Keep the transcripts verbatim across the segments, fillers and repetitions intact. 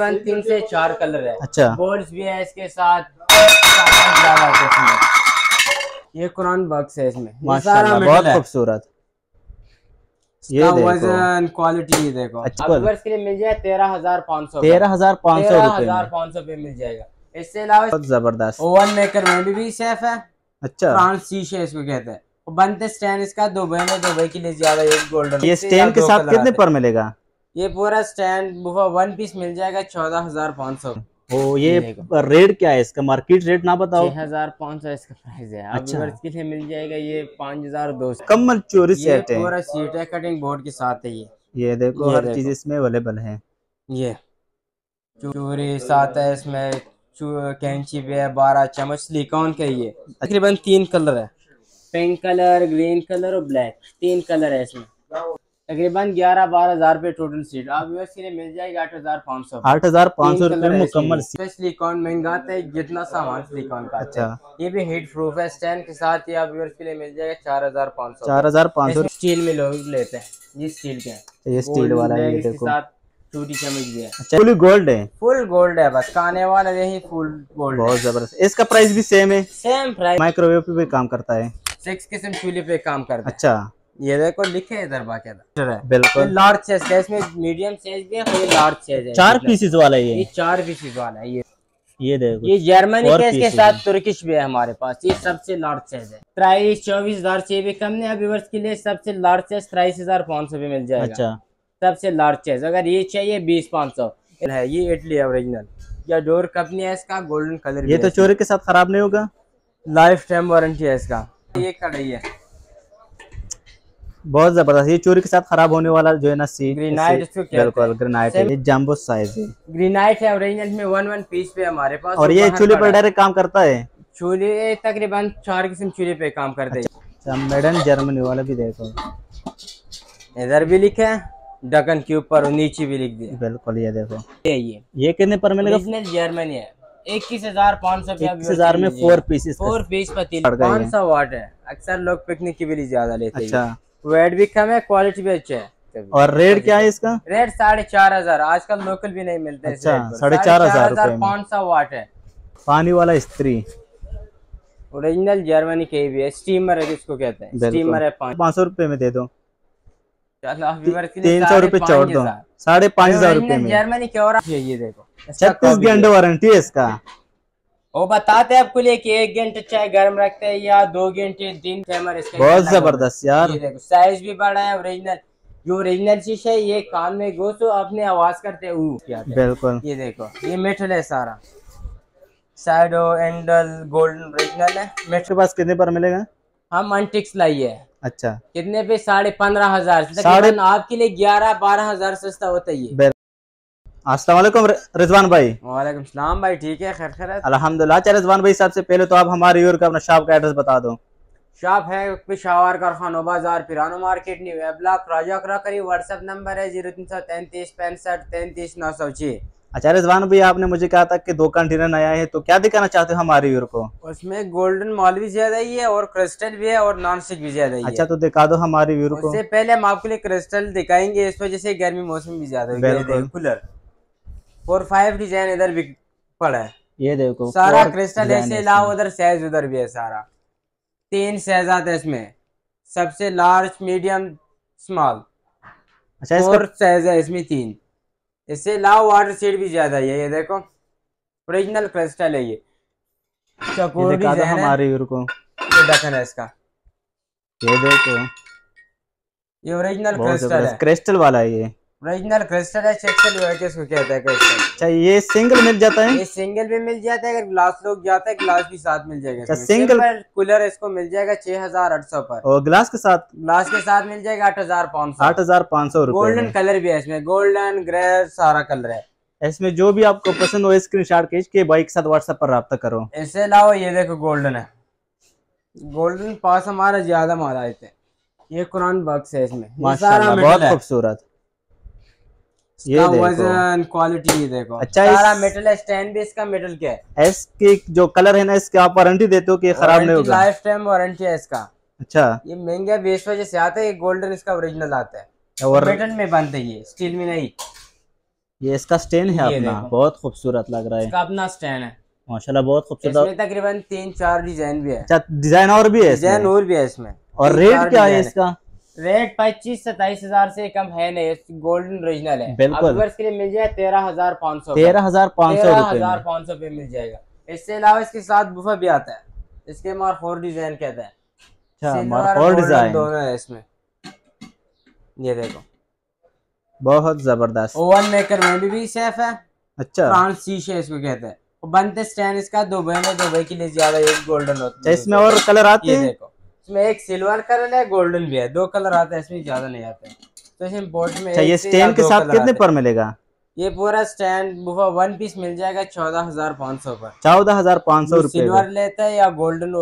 तीन से चार कलर है। अच्छा, बोल्ट भी है इसके साथ। ये कुरान बॉक्स है, इसमें माशाल्लाह बहुत खूबसूरत। ये वजन क्वालिटी देखो, व्यूअर्स के लिए मिल जाए तेरह हजार पाँच सौ तेरह हजार पाँच सौ हजार पाँच सौ रुपये मिल जाएगा। इससे अलावा जबरदस्त ओवन मेकर में भी सेफ है। अच्छा, फ्रांस शीशे इसको कहते हैं। बनते स्टैंड इसका दुबई में, दुबई के लिए ज्यादा ये गोल्डन। ये स्टैंड के साथ कितने पर मिलेगा? ये पूरा स्टैंड बुफा वन पीस मिल जाएगा चौदह हजार पाँच सौ। ओ, ये रेट क्या है इसका? मार्केट रेट ना बताओ। छह हजार पाँच सौ इसका प्राइस है। अच्छा, इसके लिए मिल जाएगा ये पाँच हजार दो सौ। कम्बल चोरी सेट है, पूरा सीट है, कटिंग बोर्ड के साथ है। ये ये देखो हर चीज इसमें अवेलेबल है। ये चोरी साथ है, इसमें कैंची भी है, बारह चम्मच सिलिकॉन का। ये तकरीबन तीन कलर है, पिंक कलर, ग्रीन कलर और ब्लैक, तीन कलर है इसमें। तकरीबन ग्यारह बारह हजार पे टोटल सीट। आप इसके लिए मिल जाएगी आठ हजार पाँच सौ आठ हजार पाँच सौ रुपए मुकम्मल सीट। सिलिकॉन महंगा है जितना सामान सिलिकॉन का। अच्छा, ये भी हीट प्रूफ है। स्टैंड के साथ ये आप के लिए मिल जाएगा चार हजार पाँच सौ चार हजार पाँच सौ स्टील में लोग लेते हैं। ये स्टील के, ये स्टील वाला है। टूटी चमक गया। अच्छा, फुल गोल्ड है, फुल गोल्ड है, बस खाने वाला यही फुल गोल्ड। बहुत जबरदस्त। इसका प्राइस भी सेम है, सेम प्राइस। माइक्रोवेव पे भी काम करता है, सिक्स किस्म चूल्हे पे काम करता है। अच्छा, ये देखो लिखे है इधर बाकायदा, बिल्कुल लार्ज साइज है। इसमें मीडियम साइज भी है और लार्ज साइज है। चार पीसेस वाला है, ये चार पीसेस वाला है। ये ये देखो, ये जर्मनी के इसके साथ तुर्किश भी है हमारे पास। ये सबसे लार्ज साइज है। प्राइस चौबीस हजार से भी कम है व्यूअर्स के लिए। सबसे लार्ज साइज तेईस हजार पाँच सौ मिल जाएगा। अच्छा, सबसे लार्ज साइज। अगर ये चाहिए बीस पाँच सौ है। ये इटली ओरिजिनल या डोर कंपनी है, इसका गोल्डन कलर। ये तो चोरी के साथ खराब नहीं होगा, लाइफ टाइम वारंटी है इसका। ये कढ़ाई है बहुत जबरदस्त। ये चोरी के साथ खराब होने वाला जो है ना सी ग्रेनाइट, बिल्कुल ग्रेनाइट है। ये जंबो साइज है, ग्रेनाइट है ओरिजिनल में, वन वन पीस पे हमारे पास। और ये चूल्हे पर डायरेक्ट काम करता है। चूल्हे तकरीबन चार किस्म चूल्हे पे काम करते हैं। मैडम जर्मनी वाला भी देखो, इधर भी लिखा है ढक्कन के ऊपर और नीचे भी लिख दिया, बिल्कुल। ये देखो ये ये ये कितने पर मिलेगा? ओरिजिनल जर्मनी है, इक्कीस हजार पाँच सौ इक्कीस हजार में फोर पीसेस फोर पीस पतीला पाँच सौ वाट है। अक्सर लोग पिकनिक के लिए ज्यादा लेते हैं। अच्छा, वेट भी कम है, क्वालिटी भी अच्छा है। और रेट क्या है इसका? रेट साढ़े चार हजार आजकल लोकल भी नहीं मिलता। अच्छा, साढ़े चार हजार पाँच सौ वाट है। पानी वाला स्त्री ओरिजिनल जर्मनी के भी है। स्टीमर है जिसको कहते हैं, स्टीमर है। पाँच सौ रुपए में दे दो, तीन सौ रुपए छोड़ दो, साढ़े पाँच हजार रुपए में जर्मनी के। और ये देखो छत्तीस घंटे वारंटी है इसका। वो बताते हैं आपको लिए कि एक घंटे चाय गर्म रखते हैं या दो घंटे दिन टाइमर। बहुत जबरदस्त यार। ये देखो साइज भी बड़ा है ओरिजिनल, जो ओरिजिनल शीशा है। ये कान में गो तो अपने आवाज करते हैं, बिल्कुल। ये देखो ये मेटल है, सारा साइड एंडल गोल्डन ओरिजिनल है। मेटल पास कितने पर मिलेगा? हम अंटिक्स लाइए। अच्छा, कितने पे? साढ़े पंद्रह हजार साढ़े आपके लिए ग्यारह बारह हजार सस्ता होता है। अस्सलाम वालेकुम रिजवान भाई। वालेकुम सलाम भाई, ठीक है, खैर खैरियत अल्हम्दुलिल्लाह। अच्छा रिजवान भाई, सबसे पहले तो आप हमारे और का अपना शॉप का एड्रेस बता दो। शॉप है पेशावर कारखाना बाजार पिरानो मार्केट न्यू ब्लॉक प्रोजेक्ट रकरी। व्हाट्सएप नंबर है जीरो तीन सौ तैंतीस पैंसठ तैंतीस नौ सौ छह। अच्छा रिजवान भाई, आपने मुझे कहा था कि दो कंटेनर आया है, तो क्या दिखाना चाहते हो हमारे व्यूअर को? उसमें गोल्डन मॉल भी ज्यादा ही है और क्रिस्टल भी है और नॉन स्टिक भी ज्यादा ही है। अच्छा, तो दिखा दो हमारे व्यूअर को। उससे पहले हम आपके लिए क्रिस्टल दिखाएंगे, इस वजह से गर्मी मौसम भी ज्यादा है। कूलर फोर फाइव डिजाइन इधर भी पड़ा है। ये देखो सारा क्रिस्टल ऐसे लाओ, उधर साइज उधर भी है। सारा तीन साइज आते हैं इसमें, सबसे लार्ज, मीडियम, स्मॉल। अच्छा, फोर साइज है इसमें, तीन। इससे लाओ वाटर सीट भी ज्यादा है। ये देखो ओरिजिनल क्रिस्टल है। ये चकोर डिजाइन हमारे यूर को ढक्कन है इसका। ये देखो ये ओरिजिनल क्रिस्टल है, क्रिस्टल वाला है। ये ओरिजिनल क्रिस्टल है, चेक्सल वेट इसको कहता है क्रिस्टल। अच्छा, ये सिंगल मिल जाता है? ये सिंगल भी मिल जाता है, अगर ग्लास लोग जाता है ग्लास भी साथ मिल जाएगा। सिंगल कूलर इसको मिल जाएगा छह हजार आठ सौ पर, और ग्लास के साथ ग्लास के साथ मिल जाएगा आठ हजार पाँच सौ आठ हजार पाँच सौ गोल्डन कलर भी है इसमें, गोल्डन ग्रे सारा कलर है इसमें। जो भी आपको पसंद हो स्क्रीन शॉट खींच के बाइक के साथ व्हाट्सएप पर रब्ता करो। इससे लाओ ये देखो गोल्डन है, गोल्डन पास हमारा ज्यादा मारा है। ये कुरान बॉक्स है, इसमें बहुत खूबसूरत। ये वजन क्वालिटी देखो। अच्छा, सारा मेटल है, स्टैंड भी इसका मेटल के है। इसके जो कलर है ना, इसके आप वारंटी देते हो कि खराब नहीं होगा, लाइफ टाइम वारंटी है इसका। अच्छा, ये महंगा भी इस वजह से आता है, ये गोल्डन इसका ओरिजिनल आता है और मेटल में बनता है, ये स्टील में नहीं। ये इसका स्टैंड है अपना, बहुत खूबसूरत लग रहा है इसका अपना स्टैंड है माशाल्लाह, बहुत खूबसूरत। इसमें तकरीबन तीन चार डिजाइन भी है। अच्छा डिजाइन और भी है, डिजाइन और भी है इसमें। और रेट क्या है इसका? रेट पच्चीस सताईस हजार से कम है नहीं, गोल्डन ओरिजिनल है बिल्कुल। इसके लिए मिल जाए तेरह हजार पाँच सौ तेरह हजार पाँच सौ तेरह हजार पाँच सौ मिल जाएगा। इसके अलावा इसके साथ बुफा भी आता है, इसके हमारा फोर डिजाइन कहता है। अच्छा फोर डिजाइन दोनों है इसमें, ये देखो बहुत जबरदस्त। ओवन मेकर में भी, भी सेफ है। अच्छा फ्रांसी शीशे इसको कहते हैं, बनते स्टैंड इसका दुबई में, दुबई के लिए ज्यादा गोल्डन होता है। इसमें और कलर आते हैं, देखो इसमें एक सिल्वर कलर है, गोल्डन भी है, दो कलर आता है इसमें, ज्यादा नहीं आता है। तो इसमें बोर्ड में ये स्टैंड के साथ कितने पर मिलेगा? ये पूरा स्टैंड बुफा वन पीस मिल जाएगा चौदह हजार पाँच सौ पर, चौदह हजार पाँच सौ सिल्वर लेता है या गोल्डन,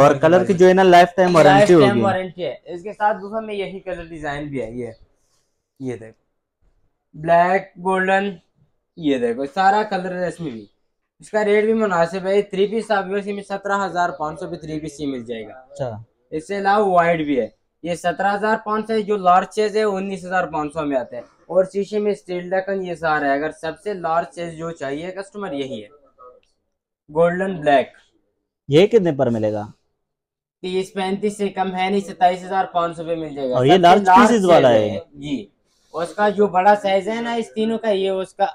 और कलर की जो है ना लाइफ टाइम वारंटी वारंटी है। इसके साथ बुफा में यही कलर डिजाइन भी है, ये ये देखो ब्लैक गोल्डन, ये देखो सारा कलर है इसमें भी। इसका रेट भी मुनासिब है, थ्री पीस में सत्रह हजार पाँच सौ पे थ्री पीस ही मिल जाएगा। अच्छा इससे अलावा वाइड भी है, ये सत्रह हजार पाँच सौ जो लार्ज चेज है उन्नीस हजार पाँच सौ में आता है। और शीशे में स्टील ढक्कन ये सारा है। अगर सबसे लार्ज चेज जो चाहिए कस्टमर यही है, गोल्डन ब्लैक। ये कितने पर मिलेगा? तीस पैंतीस से कम है नहीं, सताइस हजार पाँच सौ पे मिल जाएगा। और ये लार्ज पीसेज वाला है जी, उसका जो बड़ा साइज है ना इस तीनों का, ये उसका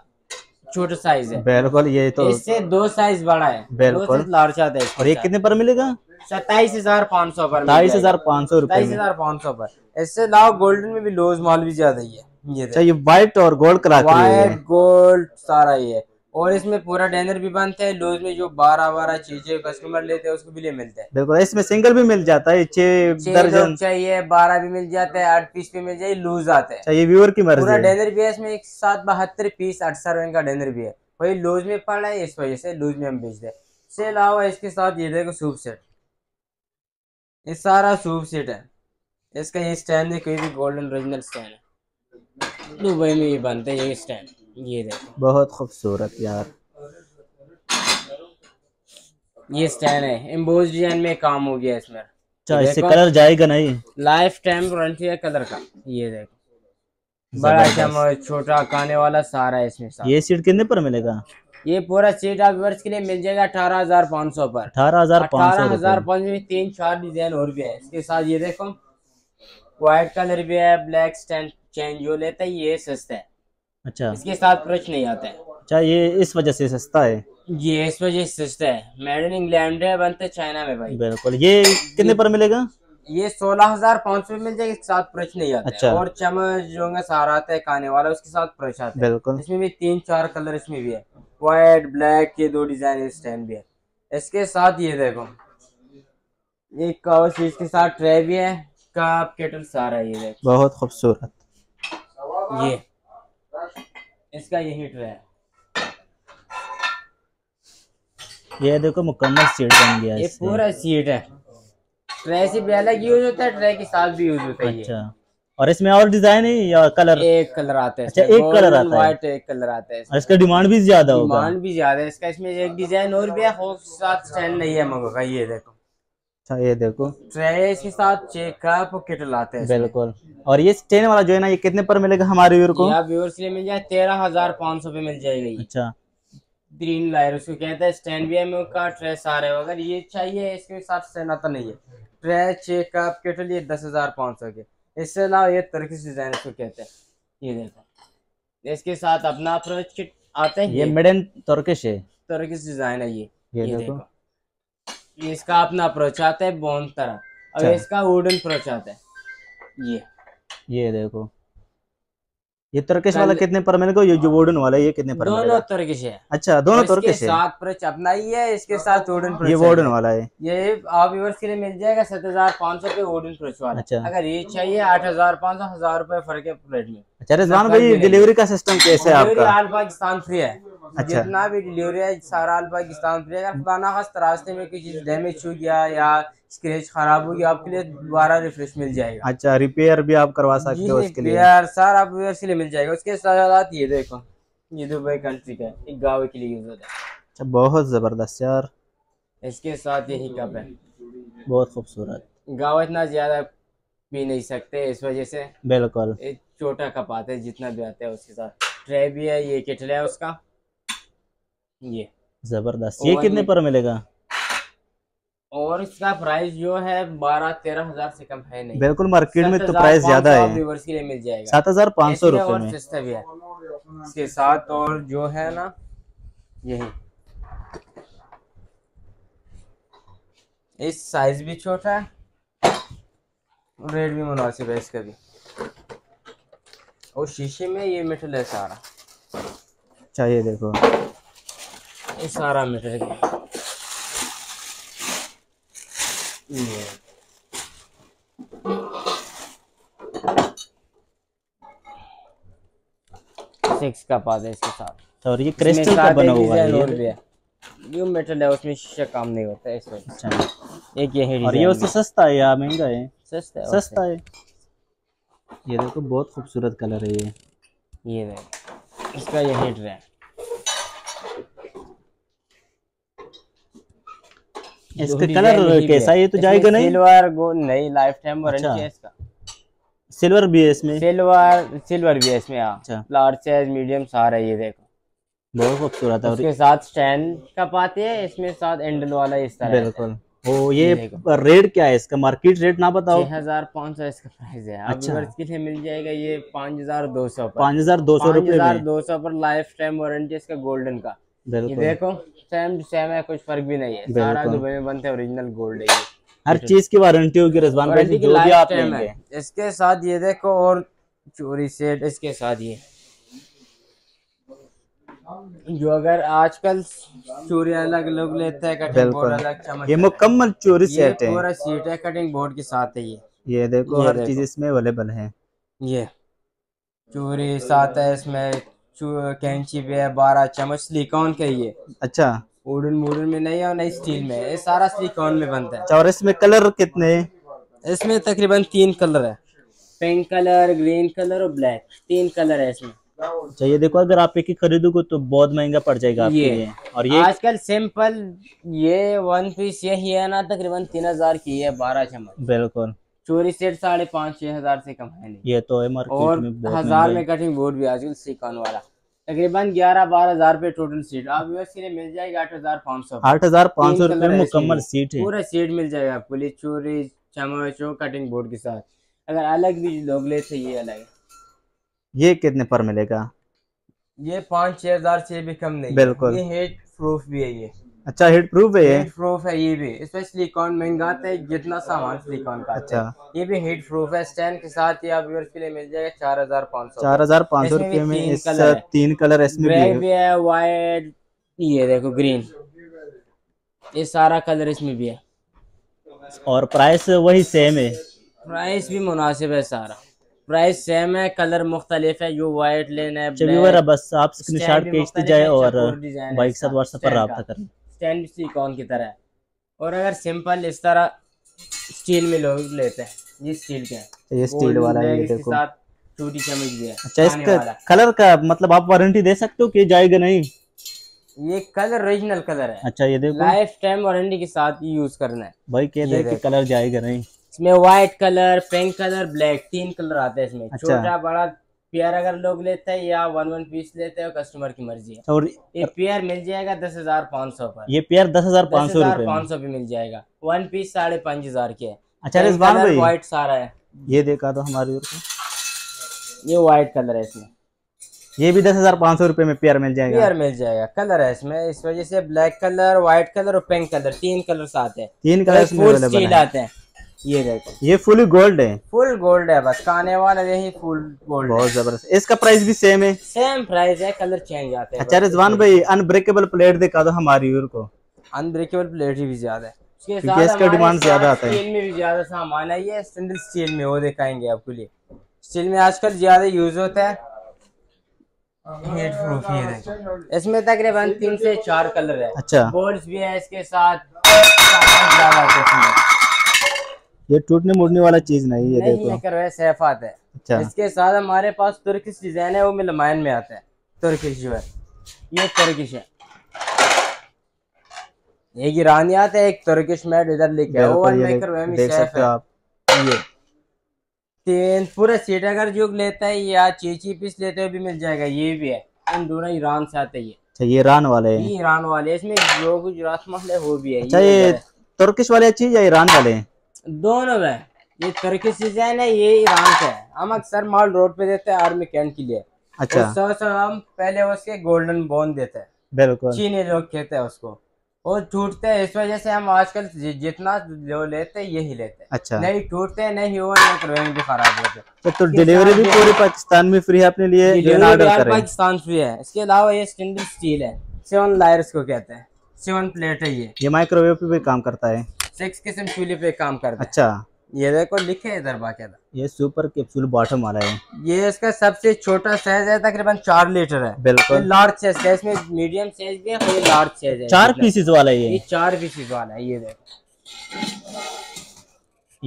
छोटा साइज है बिल्कुल। ये तो इससे दो साइज बड़ा है, बिल्कुल लार्ज आता है। और ये कितने पर मिलेगा? सताइस हजार पाँच सौ पर, सताइस हजार पाँच सौ सताइस हजार पाँच सौ पर। इससे लाओ गोल्डन में भी लोज माल भी ज्यादा ही है, ये चाहिए व्हाइट और गोल्ड करा के, व्हाइट गोल्ड सारा ही है। और इसमें पूरा डिनर भी बनता है, लोज में जो बारह बारह चीजें कस्टमर लेते हैं उसको भी ले मिलता है बिल्कुल। इसमें सिंगल भी मिल जाता है, छह दर्जन चाहिए बारह भी मिल जाता है, आठ पीस भी मिल जाए, लूज आते हैं। ये व्यूअर की मर्जी, पूरा डिनर भी है इसमें, एक साथ बहत्तर पीस अठसठ रंग का डिनर भी है। वही लूज में पड़ा है, इस वजह से लूज में हम बेचते हैं। इससे अलावा इसके साथ ये देखो सूप सेट, ये सारा सूप सेट है। इसका ये स्टैंड है, कोई भी गोल्डन ओरिजिनल स्टैंड है, दुबई में ये बनते हैं ये स्टैंड। ये देखो बहुत खूबसूरत यार, ये स्टैंड है एम्बोस डिजाइन में काम हो गया इसमें। अच्छा इससे कलर जाएगा नहीं, लाइफ टाइम वारंटी है कलर का। ये देखो बड़ा चमक छोटा काने वाला सारा है इसमें साथ। ये सीट कितने पर मिलेगा? ये पूरा सीट आप वर्ष के लिए मिल जाएगा अठारह हजार पाँच सौ पर, अठारह हजार अठारह हजार पाँच सौ में तीन चार डिजाइन और भी है इसके साथ। ये देखो व्हाइट कलर भी है, ब्लैक स्टैंड चेन जो लेता है ये सस्ता है। अच्छा इसके साथ प्रश्न नहीं आता है। अच्छा ये इस वजह से सस्ता है, ये इस वजह से सस्ता है, मेड इन इंग्लैंड है, बनते चाइना में भाई बिल्कुल। ये कितने पर मिलेगा? ये सोलह हजार पाँच सौ मिल जाएगा, इसके साथ प्रश्न नहीं आता। अच्छा और चम्मच जो सारा आता है खाने वाला, उसके साथ प्रश्न आता है बिल्कुल। इसमें भी तीन चार कलर इसमें भी है, व्हाइट ब्लैक के दो डिजाइन स्टैंड भी है इसके साथ। ये देखो एक कवर चीज के साथ ट्रे भी है, कप केटल सारा, ये देखो बहुत खूबसूरत। ये इसका यही ट्रे है, ये देखो मुकम्मल सीट बन गया, ये पूरा सीट है। ट्रे से भी अलग यूज होता है, ट्रे के साथ भी यूज होता है। अच्छा और इसमें और डिजाइन है या कलर? एक कलर आता है। अच्छा एक कलर आता है, व्हाइट एक कलर आता है। इसका डिमांड भी ज्यादा होगा, डिमांड भी ज्यादा है इसका। इसमें एक डिजाइन और भी है, साथ स्टैंड नहीं है मगो का। ये देखो अच्छा ये देखो ट्रे इसके साथ चेकअप केटल आते हैं बिल्कुल। और ये स्टैंड वाला जो है ना, ये कितने पर मिलेगा हमारे व्यूअर को? व्यूअर के लिए मिल जाए तेरह हजार पाँच सौ पे मिल जाएगा। अच्छा ग्रीन लायर उसको कहते हैं, स्टैंड भी है का, ट्रे सारे। अगर ये चाहिए इसके साथ स्टैंड आता नहीं है, ट्रे चेकअप केटल ये दस हजार पाँच सौ के। इससे अलावा ये तुर्किश डिजाइन उसको कहते हैं, ये देखो इसके साथ अपना अप्रोच किट आता है, ये मेड इन तुर्किश है, तुर्किश डिजाइन है ये। ये देखो ये इसका अपना अप्रोच आता है बोन तरह, और इसका वुडन अप्रोच आता है। ये ये देखो ये तुर्किश वाला कितने पर मिलेगा? ये जो वुडन वाला ये कितने पर मिलेगा? दोनों तुर्किश है। अच्छा दोनों तुर्किश है, साथ अप्रोच अपना ही है, इसके साथ वुडन अप्रोच। ये वुडन वाला है, ये आप व्यूअर्स के लिए मिल जाएगा सात हजार पाँच सौ पे वुडन अप्रोच वाला। अच्छा अगर ये चाहिए आठ हजार पाँच सौ हजार रुपए फर्क है रेट में। अच्छा रिजवान भाई डिलीवरी का सिस्टम कैसे है आपका? आल पाकिस्तान फ्री है। अच्छा जितना भी डिलीवरी है सारा आल पाकिस्तान फ्री है। अगर खुदा ना खास्ता रास्ते में कोई चीज डैमेज हो गया या स्क्रैच खराब हो गया, आपके लिए दोबारा रिफ्रेश मिल जाएगा। अच्छा रिपेयर भी आप करवा सकते हो उसके लिए सर, आप के लिए मिल जाएगा उसके साथ। ये देखो ये दुबई कंट्री का एक गाँव के लिए यूज होता है। अच्छा बहुत जबरदस्त यार, इसके साथ यही कप है बहुत खूबसूरत। गाँव इतना ज्यादा पी नहीं सकते इस वजह से बिल्कुल, एक छोटा कप आता है जितना भी आता है उसके साथ। ट्रे भी है, ये केटल है उसका, ये जबरदस्त। ये कितने पर मिलेगा? और इसका प्राइस जो है बारह तेरह हजार से कम है नहीं, बिल्कुल मार्केट में तो प्राइस ज्यादा है, मिल जाएगा सात हजार पाँच सौ रुपए में सस्ता भी है इसके साथ। और जो है ना यही इस साइज भी छोटा है, रेट भी मुनासिब है इसका भी, और शीशे में ये मेटल है सारा चाहिए। देखो ये सारा मेटल है, सिक्स का पास है इसके साथ। और ये क्रिस्टल का बना हुआ है, ये ये मेटल है, उसमें शीशा काम नहीं होता है इसमें। अच्छा एक ये है। और ये उससे सस्ता है या महंगा है? सस्ता है, सस्ता है। ये देखो बहुत खूबसूरत कलर है ये, ये देखो इसका ये हेड है। इसका कलर कैसा है? ये तो जाएगा नहीं, सिल्वर गोल्ड नहीं, लाइफ टाइम वारंटी है इसका। सिल्वर भी है इसमें, सिल्वर सिल्वर भी है इसमें। अच्छा लार्ज साइज, मीडियम सारा, ये देखो बहुत खूबसूरत है। और इसके साथ स्टैंड का पाते हैं, इसमें साथ एंडल वाला इस तरह। बिल्कुल। ओ ये रेट क्या है इसका? मार्केट रेट ना बताओ। हजार पाँच सौ इसका प्राइस है। अच्छा इसके लिए मिल जाएगा ये पाँच हजार दो सौ पाँच हजार दो सौ पाँच हजार दो सौ पर लाइफ टाइम वारंटी इसका गोल्डन का। ये देखो सेम सेम है, कुछ फर्क भी नहीं है, सारा दुबई में बनते हैं, ओरिजिनल गोल्ड है। हर चीज की वारंटी होगी रिजवान भाई, जो भी आप लेंगे इसके साथ। ये देखो और चोरी सेट इसके साथ, ये जो अगर आजकल चोरी अलग लोग लेते हैं, कटिंग बोर्ड अलग चमक, ये मुकम्मल चोरी सेट है, पूरा सेट है कटिंग बोर्ड के साथ है ये। ये देखो हर चीज इसमें अवेलेबल है, ये चोरी साथ है इसमें, कैंची भी है, बारह चम्मच सिलिकॉन का ये। अच्छा वुडन वुडन में नहीं है और नहीं स्टील में, ये सारा सिलिकॉन में बनता है। और इसमें कलर कितने हैं? इसमें तकरीबन तीन कलर है, पिंक कलर, ग्रीन कलर और ब्लैक, तीन कलर है इसमें। अच्छा ये देखो अगर आप एक ही खरीदोगे तो बहुत महंगा पड़ जाएगा आपके लिए। और ये आजकल सिंपल ये वन पीस यही है ना, तकरीबन तीन हजार की है, बारह चम्मच। बिल्कुल। चोरी सेट साढ़े पाँच छह हजार से कम है नहीं, ये तो है मार्केट और में बहुत हजार में कटिंग बोर्ड भी आजकल सिकॉन वाला, तकरीबन ग्यारह बारह हजार पे टोटल सीट आप मिल जाएगी। आठ हजार पाँच सौ आठ हजार पाँच सौ रुपए मुकम्मल सीट है, पूरा सीट मिल जाएगा आपको लिए, चोरी चम्मच और कटिंग बोर्ड के साथ। अगर अलग भी लोग लेते ये अलग है। ये कितने पर मिलेगा? ये पाँच छह हजार से भी कम नहीं। बिल्कुल। ये हेड प्रूफ भी है ये। अच्छा हेड प्रूफ है, हेड प्रूफ है ये भी, इसमें सिलिकॉन महंगा है, जितना सामान सिलिकॉन का। अच्छा ये भी हेड प्रूफ है, स्टैंड के साथ ये आप व्यूअर्स के लिए मिल जाएगा चार हजार पाँच सौ चार हजार पाँच सौ रुपये में। इस तीन कलर इसमें भी है, वाइट, ये देखो ग्रीन, ये सारा कलर इसमें भी है। और प्राइस वही सेम है? प्राइस भी मुनासिब है, सारा प्राइस सेम है, कलर मुख्तलिफ है, जो वाइट लेना है चलिए बस आप स्क्रीनशॉट भेजते जाए और बाइक साथ व्हाट्सएप पर रब्ता करें। स्टैंड सिलिकॉन की तरह है, और अगर सिंपल इस तरह स्टील में लोग लेते हैं, ये स्टील का है, ये स्टील वाला है, ये देखो साथ टूटी चमक भी है। अच्छा इसका कलर का मतलब आप वारंटी दे सकते हो कि जाएगा नहीं? ये कलर ओरिजिनल कलर है। अच्छा ये देखो लाइफ टाइम वारंटी के साथ यूज करना है भाई, कह दे कि कलर जाएगा नहीं। इसमें white colour, pink colour, black, तीन कलर आते हैं इसमें। अच्छा। छोटा बड़ा पेयर अगर लोग लेते हैं या वन वन पीस लेते हैं, कस्टमर की मर्जी है। और ये पेयर मिल जाएगा दस हजार पाँच सौ पर, ये पेयर दस हजार पाँच सौ पाँच सौ पे मिल जाएगा, वन पीस साढ़े पाँच हजार के है। अच्छा व्हाइट सारा है, ये देखा तो हमारे ये व्हाइट कलर है इसमें, ये भी दस हजार पाँच सौ रुपए में पेयर मिल जाएगा, पेयर मिल जाएगा कलर है इसमें। इस वजह से ब्लैक कलर, व्हाइट कलर और पिंक कलर, तीन कलर आते हैं, तीन कलर आते हैं। ये देखो ये फुल गोल्ड है, फुल गोल्ड है, बस खाने वाला यही फुल गोल्ड बहुत जबरदस्त। इसका प्राइस भी सेम है? सेम प्राइस है, कलर चेंज आते हैं। अच्छा रिजवान भाई अनब्रेकेबल प्लेट दिखा दो हमारे व्यूअर को। अनब्रेकेबल प्लेट ही भी ज्यादा है, इसका डिमांड ज्यादा आता है, स्टील में भी ज्यादा सामान है ये, स्टैंडर्ड स्टील में वो दिखाएंगे आपको लिए, स्टील में आजकल ज्यादा यूज होता है। हेड प्रूफ ये देखो, इसमें तकरीबन तीन से चार कलर है। अच्छा बोल्स भी है इसके साथ, ये टूटने मुड़ने वाला चीज नहीं, ये नहीं देखो। कर रहे सैफात है। अच्छा। इसके साथ हमारे पास तुर्किश डिजाइन है, वो मिलमायन में आता है, तुर्किश जो है ये तुर्किश है, एक ईरानी आता है, एक तुर्किश मेड इधर लेके आओ, और मेकर वे में सैफ है आप। ये तेल पूरा सीट अगर जोग लेता है या चीची पीस लेते हुए भी मिल जाएगा, ये भी है। हम दोनों ईरान से आते हैं। अच्छा ये ईरान वाले हैं? ये ईरान वाले हैं, इसमें जो गुजरात मसले वो भी है। अच्छा ये तुर्किश वाले चीज या ईरान वाले हैं? दोनों है। ये तुर्किश चीज है ना, ये ईरान से है। हम अक्सर माल रोड पे देते हैं आर्मी कैंट के लिए। अच्छा सौ सौ हम पहले उसके गोल्डन बॉन्ड देते हैं, बिल्कुल चीनी लोग कहते हैं उसको, और टूटते हैं। इस वजह से हम आजकल जितना जो लेते हैं यही लेते हैं। अच्छा नहीं टूटते नहीं हुआ नहीं खराब होते। तो, तो डिलीवरी भी पूरे पाकिस्तान में फ्री है अपने लिए, पाकिस्तान फ्री है। इसके अलावा ये स्टेनलेस स्टील है, सेवन लायर्स को कहते हैं, सेवन प्लेट है। ये ये माइक्रोवेव पे भी काम करता है, सिक्स किस्म चूल्हे पे काम करता है। अच्छा ये देखो लिखे इधर बाकायदा, ये सुपर कैप्सूल बॉटम वाला है। ये इसका सबसे छोटा साइज है, तकरीबन चार लीटर है, बिल्कुल लार्ज साइज है। इसमें मीडियम साइज भी है और लार्ज साइज है। चार पीसेस वाला है ये, ये चार पीसेस वाला है। ये देखो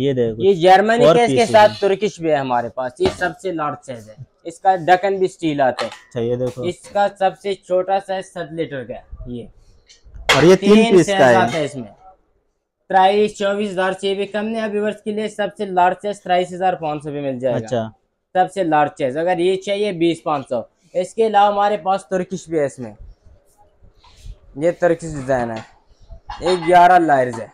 ये देखो ये जर्मनी के, इसके साथ तुर्किश भी है हमारे पास। ये सबसे लार्ज साइज है, इसका ढक्कन भी स्टील आता है। अच्छा ये देखो इसका सबसे छोटा साइज सात लीटर का है ये, और ये तीन पीस का है। इसमें तेईस चौबीस हजार से भी कम ने व्यूअर्स के लिए सबसे लार्ज साइज तेईस हजार पाँच सौ भी मिल जाएगा। अच्छा सबसे लार्ज साइज अगर ये चाहिए बीस पाँच सौ। इसके अलावा हमारे पास तुर्किश भी है, इसमें ये तुर्किश डिजाइन है। एक ग्यारह लायर्स है,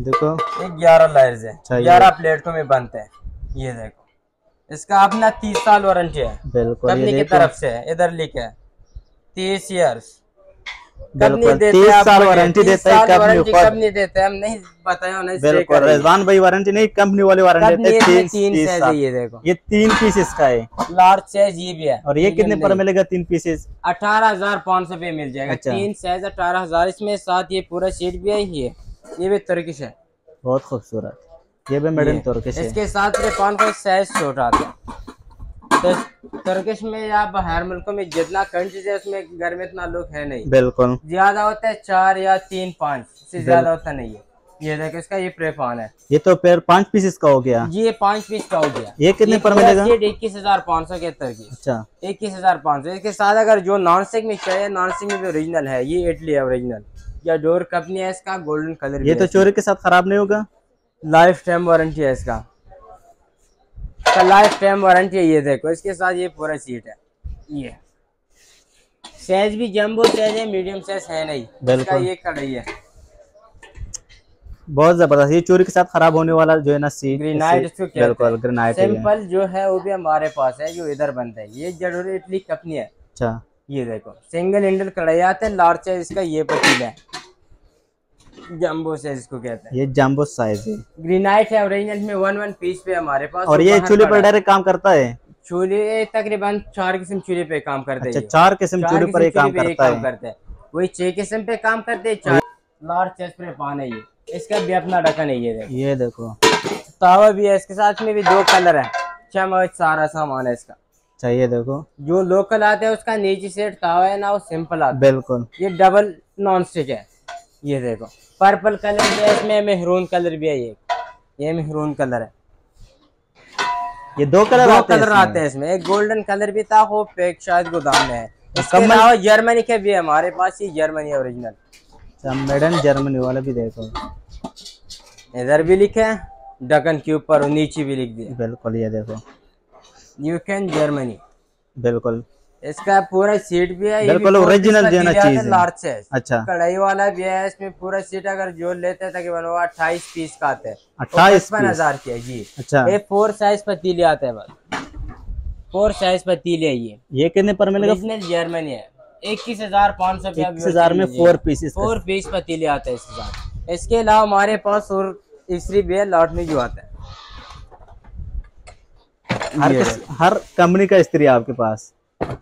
देखो एक ग्यारह लायर्स है, ग्यारह प्लेटों में बनते हैं। ये देखो इसका अपना तीस साल वारंटी है, बिल्कुल कंपनी की तरफ से है। इधर लिखा है तीस ईयर्स, साल वारंटी देता है कंपनी, कंपनी देते हैं हम नहीं बताया उन्हें। बिल्कुल रिजवान भाई वारंटी नहीं, कंपनी वाले वारंटी देते हैं। तीन साइज है ये देखो, ये तीन पीसेस का है, लार्ज साइज ये भी है। और ये कितने पर मिलेगा तीन पीसेस? अठारह हजार पाँच सौ मिल जाएगा। तीन साइज अठारह हजार इसमें साथ ये पूरा सेट भी है। ये ये भी तुर्किश है, बहुत खूबसूरत, ये भी मेड इन तुर्किश है। इसके साथ पाँच का साइज छोटा आता है। तुर्किश में या बाहर मुल्कों में जितना कंट्रीज है उसमें घर में इतना लोग है नहीं, बिल्कुल ज्यादा होता है चार या तीन पाँच से ज्यादा होता नहीं है। ये देखो इसका ये प्रेफान है, ये तो पैर पाँच पीस इसका हो गया, ये पाँच पीस का हो गया। ये कितने पर मिलेगा? इक्कीस हजार पाँच सौ के तुर्की। अच्छा इक्कीस हजार पाँच सौ। इसके साथ अगर जो नॉन स्टिक में चाहिए, नॉन स्टिक में भी ओरिजिनल है, ये इटली ओरिजिनल या डोर कंपनी है। इसका गोल्डन कलर, ये तो चोरी के साथ खराब नहीं होगा, लाइफ टाइम वारंटी है इसका, लाइफ टाइम वारंटी है। ये देखो इसके साथ ये पूरा सीट है। ये साइज भी जंबो साइज है, मीडियम साइज है नहीं, इसका ये कढ़ाई है बहुत जबरदस्त। ये चोरी के साथ खराब होने वाला जो है ना सीट, ग्रेनाइट, बिल्कुल ग्रेनाइट सिंपल जो है वो भी हमारे पास है, जो इधर बनता है। ये जरूरी इटली कंपनी है। अच्छा ये देखो सिंगल हैंडल कढ़ाई आते हैं, लार्ज साइज इसका ये पतीला है, जंबो साइज को कहते हैं। ये जंबो साइज है, ग्रेनाइट है ओरिजिनल में, वन वन पीस पे हमारे पास। और ये चूल्हे पर डायरेक्ट काम करता है, चूल्हे तकरीबन चार किस्म चूल्हे पे काम करते हैं। अच्छा चार किस्म चूल्हे पर काम करता है, वही छह किस्म पे काम करते हैं। चार लार्ज साइज पे पान है ये, इसका भी अपना ढक्कन है। ये देखो ये देखो तावा भी है, इसके साथ में भी दो कलर है, चम्मच सारा सामान है इसका। अच्छा ये देखो जो लोकल आते हैं उसका नीचे सेट तावा है ना, वो सिंपल आता है, बिल्कुल ये डबल नॉन स्टिक है। ये देखो पर्पल कलर भी है, इसमें मेहरून कलर भी है। ये ये मेहरून कलर है, ये दो कलर दो आते कलर आते हैं इसमें, एक गोल्डन कलर भी था, वो पैक शायद गोदाम में है। इसके अलावा जर्मनी के भी है हमारे पास, ये जर्मनी ओरिजिनल मेडन जर्मनी वाला भी देखो, इधर भी लिखा है ढक्कन के ऊपर और नीचे भी लिख दिया, बिल्कुल ये देखो यू कैन जर्मनी, बिल्कुल इसका पूरा सीट भी है, बिल्कुल ओरिजिनल जो है लार्ज साइज। अच्छा कढ़ाई वाला भी है, इसमें पूरा सीट अगर जो लेते हैं तकरीबन वो अट्ठाईस पीस का आता है, अट्ठाईस हजार के जी। अच्छा ये फोर साइज पतीले आता है, बस फोर साइज पतीले है। ये ये कितने पर मिलेगा? ओरिजिनल जर्मनी है, इक्कीस हजार पाँच सौ इक्कीस हजार में फोर पीसेस, फोर पीस पतीले आते हैं इसके साथ। इसके अलावा हमारे पास और तीसरी भी है लॉट में जो आता है, हर कंपनी का स्त्री आपके पास,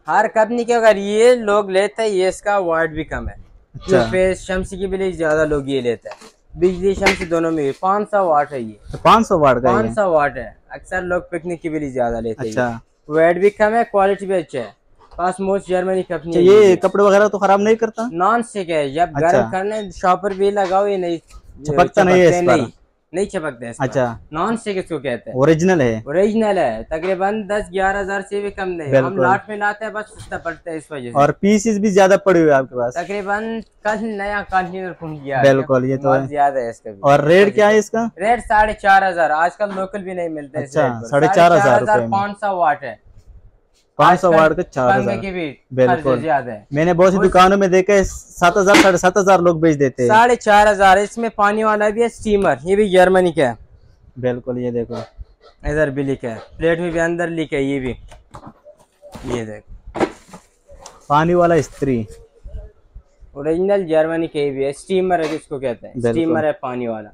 हर कंपनी के। अगर ये लोग लेते हैं, ये इसका वाट भी कम है। अच्छा। फेस शम्सी की बिजली ज्यादा लोग ये लेते हैं, बिजली शम्सी दोनों में पाँच सौ वाट है। ये पाँच सौ वाट का, पाँच सौ वाट है, अक्सर लोग पिकनिक की बिजली ज्यादा लेते हैं। अच्छा वेट भी कम है, क्वालिटी भी अच्छा है, पास मोस्ट जर्मनी कंपनी। ये कपड़े वगैरह तो खराब नहीं करता, नॉन स्टिक है, जब गर्म करने शॉपर भी लगाओ ये नहीं चपकता नहीं, नहीं छपकते हैं। अच्छा, नॉन स्टिक इसको कहते हैं। ओरिजिनल है, ओरिजिनल है। तकरीबन दस ग्यारह हजार से भी कम नहीं। हम लाट में लाते हैं, बस सस्ता पड़ता है इस वजह से। और पीसेस भी ज्यादा पड़े हुए हैं आपके पास। तकरीबन कल नया कंटेनर खुल गया। बिल्कुल, ये तो ज्यादा है इसका। और रेट क्या है इसका? रेट साढ़े चार हजार, आजकल लोकल भी नहीं मिलते। अच्छा, साढ़े चार हजार पाँच सौ वाट है। पाँच सौ वाट का चार हजार, बिल्कुल। मैंने बहुत सी दुकानों में देखा है, सात हजार साढ़े सात हजार लोग बेच देते हैं। साढ़े चार हजार। इसमें पानी वाला भी है, स्टीमर, ये भी जर्मनी का है। बिल्कुल, ये देखो इधर भी लिखा है, प्लेट में भी अंदर लिखा है। ये भी, ये देखो पानी वाला स्त्री, ओरिजिनल जर्मनी का भी है। स्टीमर है, इसको कहते हैं, स्टीमर है पानी वाला।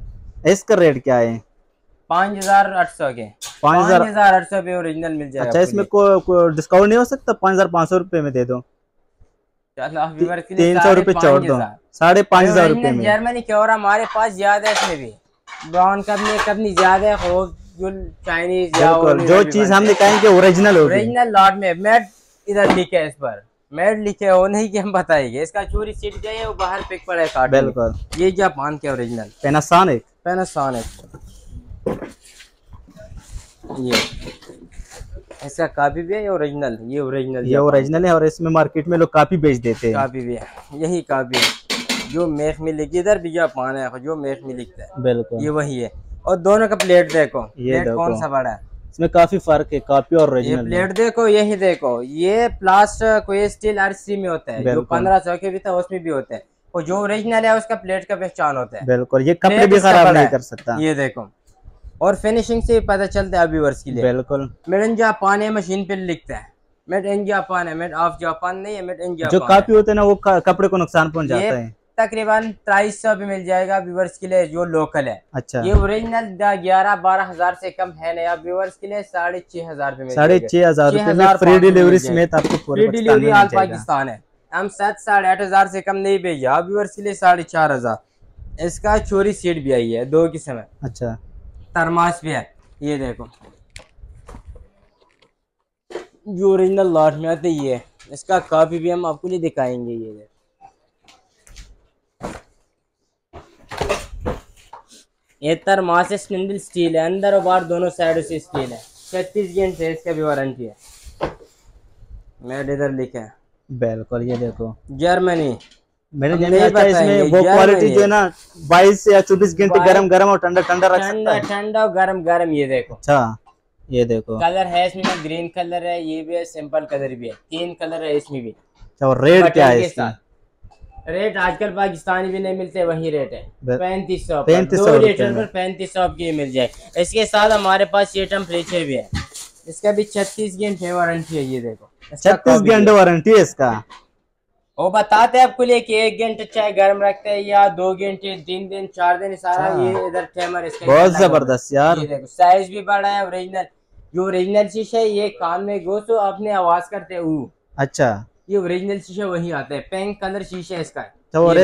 इसका रेट क्या है? पाँच हजार आठ सौ के। पाँच हजार आठ सौ पे ओरिजिनल मिल जाएगा। अच्छा, इसमें कोई को डिस्काउंट नहीं हो सकता? पाँच हजार पाँच सौ रुपए में दे दो। तीन सौ रुपए छोड़ दो, साढ़े पाँच हजार रुपए में। जर्मनी के और हमारे पास ज्यादा है, इसमें भी ब्राउन कंपनी कंपनी ज्यादा है। चाइनीज जो चीज हम दिखाएंगे ओरिजिनल ओरिजिनल लॉट में मेड इधर लिखे है। इस पर मेड लिखे हो नहीं कि हम बताएंगे। इसका चोरी सीट गए वो बाहर पिक पड़ा है। बिल्कुल, ये जापान के ओरिजिनल पैनासोनिक पैनासोनिक ये ऐसा कापी भी है। ओरिजिनल, ये ओरिजिनल ये ओरिजिनल है। और इसमें मार्केट में लोग कापी बेच देते हैं। कापी भी है, यही कापी है जो मेख में लिखी। इधर भी जापान है, जो मेख में लिखता है। बिल्कुल, ये वही है। और दोनों का प्लेट देखो, ये प्लेट कौन सा बड़ा है। इसमें काफी फर्क है, कापी और ओरिजिनल। प्लेट देखो, यही देखो। ये प्लास्टिक, कोई स्टील आरसी में होता है, जो पंद्रह सौ के भी था उसमें भी होता है। और जो ओरिजिनल है उसका प्लेट का पहचान होता है। बिल्कुल, ये कपड़े भी खराब नहीं कर सकता। ये देखो, और फिनिशिंग से पता चलता है अभी वर्ष के लिए। बिल्कुल, मेड इन जापान है, मशीन पे लिखता है मेड इन जापान है। मेड ऑफ जापान नहीं है, मेड इन जापान। जो काफी होते हैं ना, वो कपड़े को नुकसान पहुंच जाता है। तकरीबन तेईस सौ भी मिल जाएगा व्यूवर्स के लिए, जो लोकल है। अच्छा, ये ओरिजिनल ग्यारह बारह हजार से कम है नया व्यूवर्स के लिए। साढ़े छह हजार रूपए, साढ़े छह हजार। फ्री डिलीवरी समेत आपको फ्री डिलीवरी ऑल पाकिस्तान है। हम सात साढ़े आठ हजार से कम नहीं भेजा व्यूवर्स के लिए, साढ़े चार हजार। इसका चोरी सीट भी आई है, दो किस्म है। अच्छा, थर्मास भी है। ये देखो, जो ओरिजिनल लॉट में आते ये है। इसका कॉपी भी हम आपको लिए दिखाएंगे। ये देखो, ये थर्मास स्पिंडल स्टील है, अंदर और बाहर दोनों साइड से स्टील है। छत्तीस गेंद से इसका भी वारंटी है। मेड इधर लिखा है। बिल्कुल, ये देखो जर्मनी। मैंने देखा इसमें वो क्वालिटी जो है ना, बाईस या चौबीस घंटे गरम गरम और ठंडा ठंडा रख सकता है। ठंडा और गरम गरम। ये देखो, अच्छा, ये देखो कलर है इसमें, ग्रीन कलर है। ये भी है, सिंपल कलर भी है। तीन कलर है इसमें भी। और रेट क्या है इसका? रेट आजकल पाकिस्तानी भी नहीं मिलते, वही रेट है। पैंतीस सौ पैंतीस सौ लीटर पर पैंतीस सौ की मिल जाए। इसके साथ हमारे पास ये टेम्परेचर भी है। इसका भी छत्तीस घंटे वारंटी है। ये देखो, छत्तीस घंटे वारंटी है इसका। वो बताते हैं आपको लिए कि एक घंटे चाय गर्म रखते हैं, या दो घंटे, तीन दिन, चार दिन, सारा ये इधर टेमर। इसका बहुत जबरदस्त यार। ये देखो, साइज भी बड़ा है। ओरिजिनल, जो ओरिजिनल शीशा है, ये कान में घुस तो आपने आवाज करते है। अच्छा, ये ओरिजिनल शीशा वही आता है। पिंक कलर शीशा है इसका। उसमें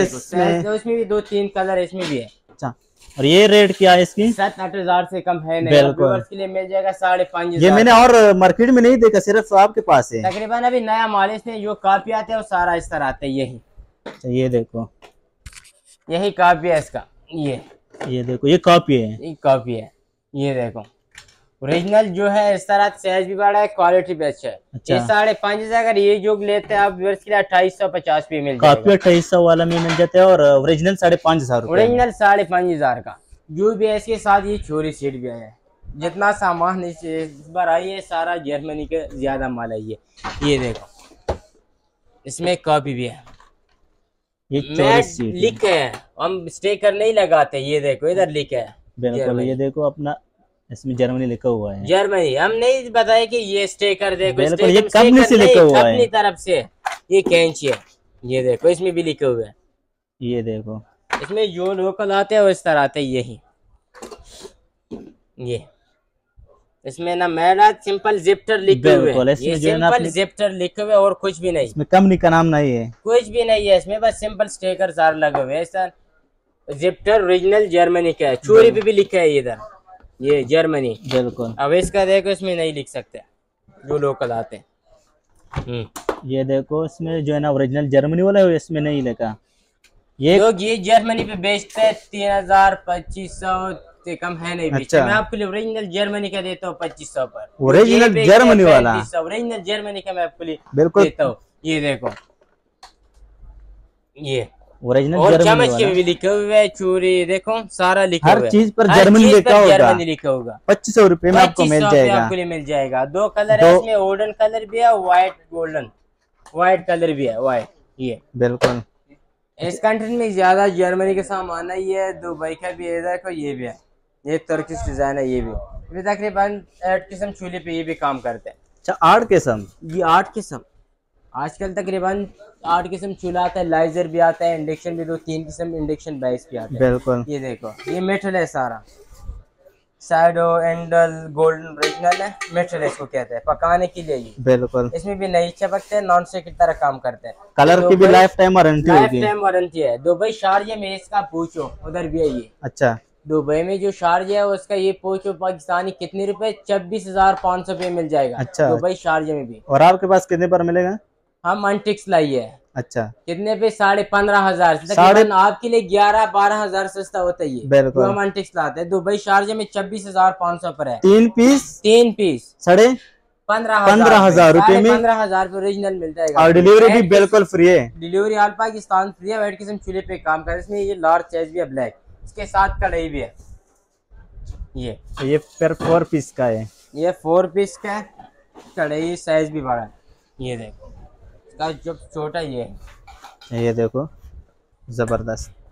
भी दो तीन कलर इसमें भी है। अच्छा, और ये रेट क्या है इसकी? सात आठ हजार से कम है नहीं। व्यूअर्स के लिए मिल जाएगा साढ़े पाँच हजार। ये मैंने और मार्केट में नहीं देखा, सिर्फ आपके पास है। तकरीबन अभी नया माल इसमें जो कापी आते हैं वो सारा इस तरह आता है। यही, ये देखो, यही कापी है इसका। ये ये देखो, ये कापी है, ये कापी है। ये देखो, ओरिजिनल जो है इस तरह, साइज भी बड़ा है, क्वालिटी भी अच्छा है। अच्छा, ये साढ़े पाँच हजार। अगर ये जो लेते हैं आप व्यूअर्स के लिए, अट्ठाईस सौ पचास पे मिल जाएगा। अट्ठाईस सौ वाला में मिल जाता है। और ओरिजिनल साढ़े पाँच हजार। ओरिजिनल साढ़े पाँच हजार का जो भी है। इसके साथ ये चोरी सीट भी है। जितना सामान इस बार आई है, सारा जर्मनी का ज्यादा माल आई है। ये देखो, इसमें कॉपी भी है। ये लिखे है, हम स्टिकर नहीं लगाते। ये देखो, इधर लिखे है। बिल्कुल, ये देखो, अपना इसमें जर्मनी लिखा हुआ है। जर्मनी, हम नहीं बताया कि ये स्टेकर। देखो, ये कंपनी से लिखा हुआ है, अपनी तरफ से। ये कैंची है। ये देखो, इसमें भी लिखा हुआ है। ये देखो, इसमें जो लोकल आते हैं वो इस तरह आते हैं। यही, ये इसमें ना मेरा सिंपल जिप्टर लिखे हुए, सिंपल जिप्टर लिखे हुए, और कुछ भी नहीं। इसमें कंपनी का नाम नहीं है, कुछ भी नहीं है इसमें। बस सिंपल स्टेकर सारे लगे हुए हैं। जिप्टर ओरिजिनल जर्मनी का है। चोरी पे भी लिखा है इधर, ये जर्मनी। बिल्कुल, अब इसका देखो, इसमें नहीं लिख सकते जो लोकल आते हैं। ये देखो, इसमें जो है ना ओरिजिनल जर्मनी वाला है, इसमें नहीं लिखा। ये लोग ये जर्मनी पे बेचते हैं तीन हजार, पच्चीस सौ, इतने कम है नहीं। अच्छा। मैं आपको लिए ओरिजिनल जर्मनी का देता हूँ पच्चीस सौ पर, ओरिजिनल जर्मनी वाला, ओरिजिनल जर्मनी का मैं आपको लिए बिल्कुल देता हूँ। ये देखो ये ओरिजिनल और चमच के भी लिखे हुए, चूड़ी देखो सारा लिखा, हर चीज पर जर्मनी लिखा होगा, जर्मनी लिखा होगा। पच्चीस सौ रूपये में आपको मिल जाएगा, आपको लिए मिल जाएगा। दो कलर है इसमें, गोल्डन कलर भी है, व्हाइट गोल्डन व्हाइट कलर भी है, व्हाइट। ये बिल्कुल इस कंट्री में ज्यादा जर्मनी के सामान है। ये दुबई का भी है, देखो ये भी है, ये तुर्किश डिजाइन है, ये भी तकरीबन आठ किस्म चूल्हे पे ये भी काम करते हैं। अच्छा आठ किस्म, ये आठ किस्म आजकल तकरीबन आठ किस्म चूल्हा आता है, लाइजर भी आता है, इंडक्शन भी दो तीन किस्म इंडक्शन बाइस भी आता है। बिल्कुल ये देखो ये मेटल है सारा, साइडो एंडल गोल्डन ओरिजिनल है, मेटल इसको कहते हैं, पकाने के लिए ये। बिल्कुल इसमें भी नई चपकते हैं, नॉन स्टिक की तरह काम करते हैं, कलर की भी लाइफ टाइम वारंटी है, लाइफ टाइम वारंटी है। दुबई शारजा में इसका पूछो, उधर भी है ये। अच्छा दुबई में जो शारजा है उसका ये पूछो पाकिस्तानी कितने रुपए, छब्बीस हजार पाँच सौ रुपये मिल जाएगा। अच्छा दुबई शारजा में भी। और आपके पास कितने पर मिलेगा? हम अंटिक्स लाइए। अच्छा कितने पे? साढ़े पंद्रह हजार, आपके लिए ग्यारह बारह हजार सस्ता होता है। तो हम अंटिक्स लाते हैं, दुबई शारजा में छब्बीस हजार पाँच सौ पर है। तीन पीस तीन पीस साढ़े पंद्रह पंद्रह हजार रुपए में, पंद्रह हजार रूपए ओरिजिनल मिल जाएगा। और डिलीवरी भी बिल्कुल फ्री है, डिलीवरी ऑल पाकिस्तान फ्री है। वाइट किस्म चूल्हे पे काम कर, इसमें ये लार्ज साइज भी है ब्लैक, इसके साथ कढ़ाई भी है। ये ये पर फोर पीस का है, ये फोर पीस का है, कढ़ाई साइज भी बड़ा है। ये देखो जो छोटा ये है, ये देखो जबरदस्त।